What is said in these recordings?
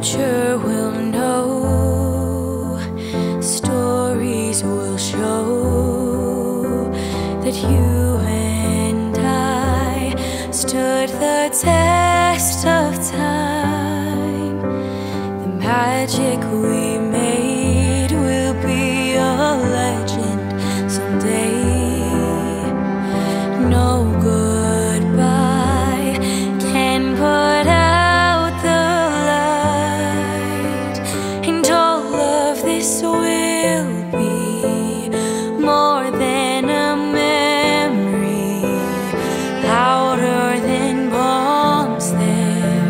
future will know, stories will show that you and I stood the test of time. The magic we made will be a legend someday. No goodbye can put out the light, and all of this will be more than a memory, louder than bombs. There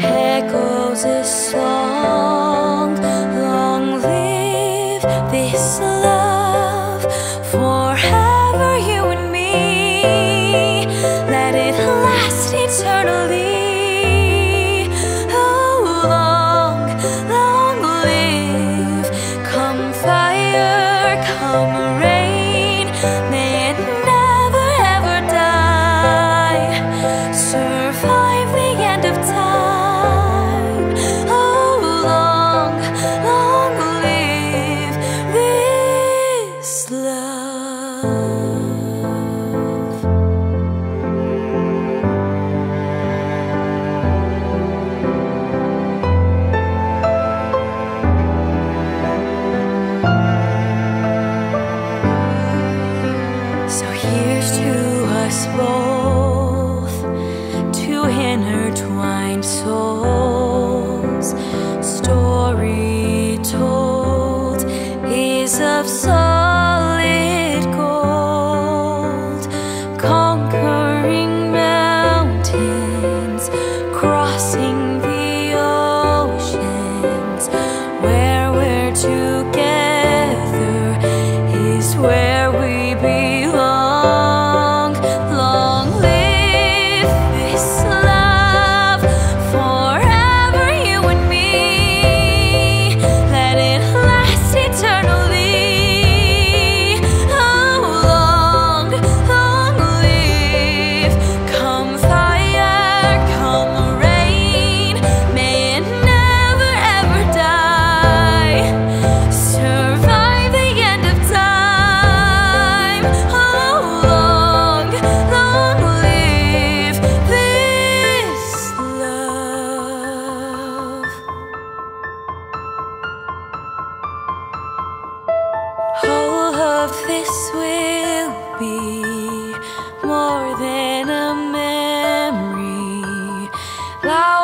echoes a song, long live this love forever, you and me. Let it last eternally. Oh, long, long live. Come fire, come rain, may it never ever die. Survive the end of time. Oh, long, long live this love. Here's to us both, two intertwined souls. Story told is of solid gold, conquering mountains, crossing the oceans. Where we're together is where we belong. This will be more than a memory.